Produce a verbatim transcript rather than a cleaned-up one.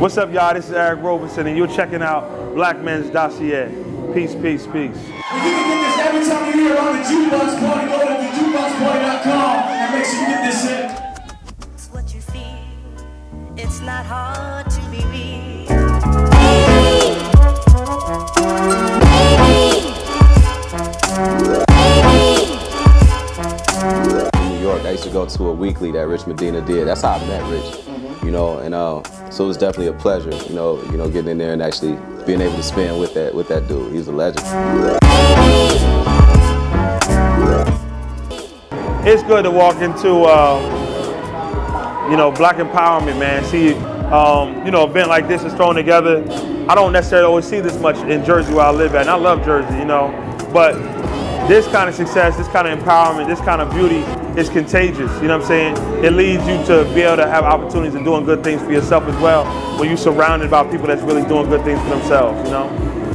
What's up, y'all? This is Eric Roberson, and you're checking out Black Men's Dossier. Peace, peace, peace. You can get this every time you're here on The Jukebox Party. Go to the jukebox party dot com and make sure you get this in. It's what you feel. It's not hard to be real. Baby. Baby. I used to go to a weekly that Rich Medina did. That's how I met Rich, mm-hmm. you know. And uh, so it was definitely a pleasure, you know, you know, getting in there and actually being able to spend with that with that dude. He's a legend. It's good to walk into, uh, you know, Black empowerment, man. See, um, you know, an event like this is thrown together. I don't necessarily always see this much in Jersey where I live at, and I love Jersey, you know, but. This kind of success, this kind of empowerment, this kind of beauty is contagious, you know what I'm saying? It leads you to be able to have opportunities of doing good things for yourself as well when you're surrounded by people that's really doing good things for themselves, you know?